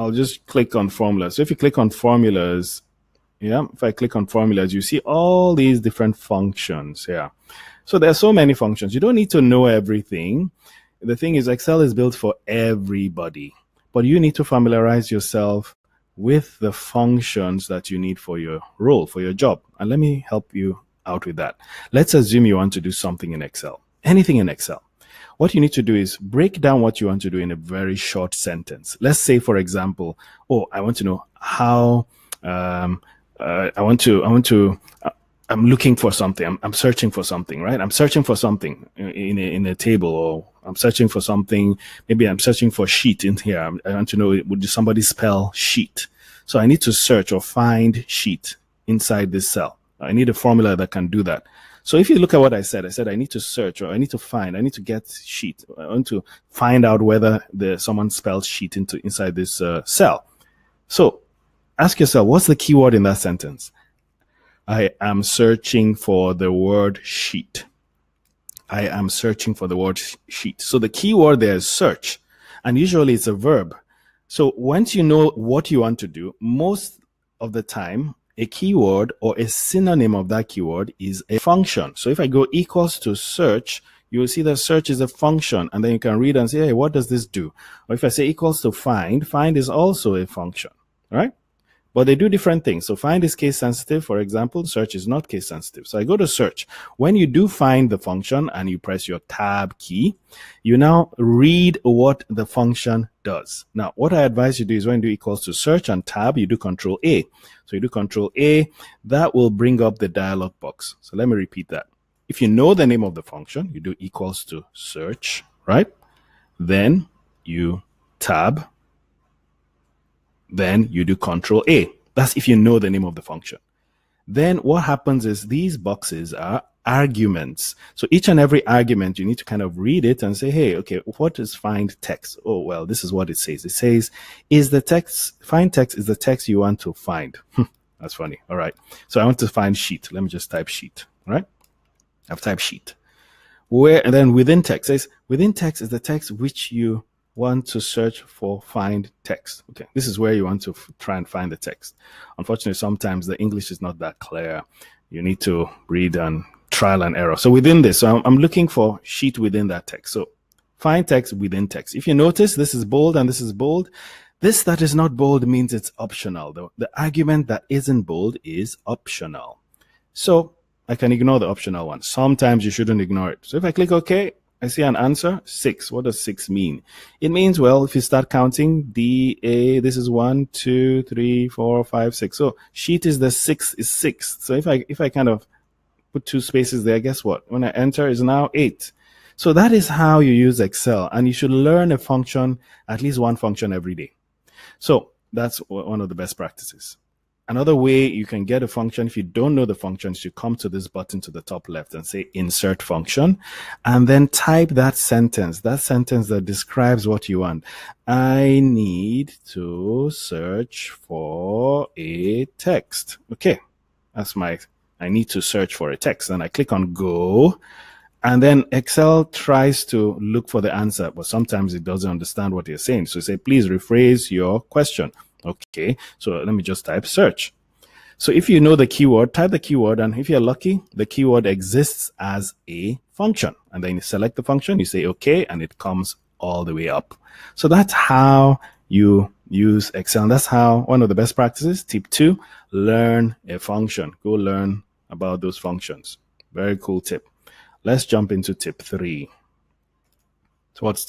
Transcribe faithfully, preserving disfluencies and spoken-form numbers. I'll just click on formulas. So if you click on formulas, yeah, if I click on formulas, you see all these different functions here. So there are so many functions. You don't need to know everything. The thing is, Excel is built for everybody, but you need to familiarize yourself with the functions that you need for your role, for your job. And let me help you out with that. Let's assume you want to do something in Excel, anything in Excel. What you need to do is break down what you want to do in a very short sentence. Let's say, for example, oh, I want to know how, um, uh, I want to, I want to, uh, I'm looking for something. I'm, I'm searching for something, right? I'm searching for something in a, in a table, or I'm searching for something. Maybe I'm searching for sheet in here. I want to know, would somebody spell sheet? So I need to search or find sheet inside this cell. I need a formula that can do that. So if you look at what I said, I said I need to search, or I need to find, I need to get sheet. I want to find out whether the, someone spelled sheet into inside this uh, cell. So ask yourself, what's the keyword in that sentence? I am searching for the word sheet. I am searching for the word sheet. So the keyword there is search, and usually it's a verb. So once you know what you want to do, most of the time, a keyword or a synonym of that keyword is a function. So if I go equals to search, you will see that search is a function, and then you can read and say, hey, what does this do? Or if I say equals to find, find is also a function, right? But they do different things. So find is case sensitive, for example. Search is not case sensitive. So I go to search. When you do find the function and you press your tab key, you now read what the function does. Now, what I advise you do is when you do equals to search and tab, you do control A. So you do control A. That will bring up the dialog box. So let me repeat that. If you know the name of the function, you do equals to search, right? Then you tab. Then you do control A. That's if you know the name of the function. Then what happens is these boxes are arguments. So each and every argument, you need to kind of read it and say, hey, okay, what is find text? Oh, well, this is what it says. It says, is the text, find text is the text you want to find. That's funny. All right. So I want to find sheet. Let me just type sheet. All right. I've typed sheet. Where, and then within text says, within text is the text which you want to search for find text. Okay, this is where you want to try and find the text. Unfortunately, sometimes the English is not that clear. You need to read and trial and error. So within this, so I'm, I'm looking for sheet within that text. So find text within text. If you notice, this is bold and this is bold. This that is not bold means it's optional. The, the argument that isn't bold is optional. So I can ignore the optional one. Sometimes you shouldn't ignore it. So if I click OK, I see an answer, six. What does six mean? It means, well, if you start counting, D, A, this is one, two, three, four, five, six. So sheet is the sixth, is sixth. So if I, if I kind of put two spaces there, guess what? When I enter, it's now eight. So that is how you use Excel. And you should learn a function, at least one function every day. So that's one of the best practices. Another way you can get a function, if you don't know the functions, you come to this button to the top left and say insert function, and then type that sentence, that sentence that describes what you want. I need to search for a text. Okay, that's my, I need to search for a text. And I click on go, and then Excel tries to look for the answer, but sometimes it doesn't understand what you're saying. So you say, please rephrase your question. Okay, so let me just type search. So if you know the keyword, type the keyword, and if you're lucky, the keyword exists as a function. And then you select the function, you say okay, and it comes all the way up. So that's how you use Excel. And that's how, one of the best practices, tip two, learn a function. Go learn about those functions. Very cool tip. Let's jump into tip three. So what's tip